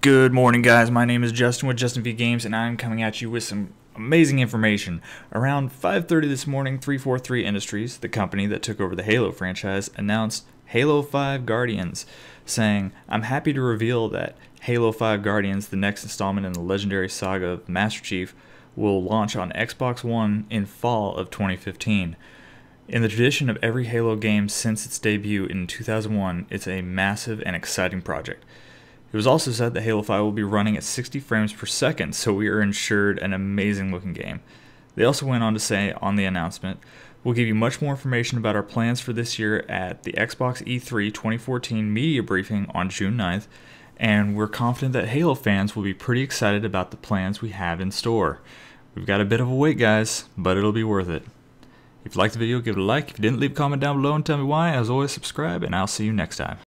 Good morning, guys. My name is Justin with JustinVGames, and I'm coming at you with some amazing information. Around 5:30 this morning, 343 Industries, the company that took over the Halo franchise, announced Halo 5 Guardians, saying, "I'm happy to reveal that Halo 5 Guardians, the next installment in the legendary saga of Master Chief, will launch on Xbox One in fall of 2015. In the tradition of every Halo game since its debut in 2001, it's a massive and exciting project." It was also said that Halo 5 will be running at 60 frames per second, so we are ensured an amazing looking game. They also went on to say on the announcement, "We'll give you much more information about our plans for this year at the Xbox E3 2014 media briefing on June 9th, and we're confident that Halo fans will be pretty excited about the plans we have in store. We've got a bit of a wait, guys, but it'll be worth it." If you liked the video, give it a like. If you didn't, leave a comment down below and tell me why. As always, subscribe, and I'll see you next time.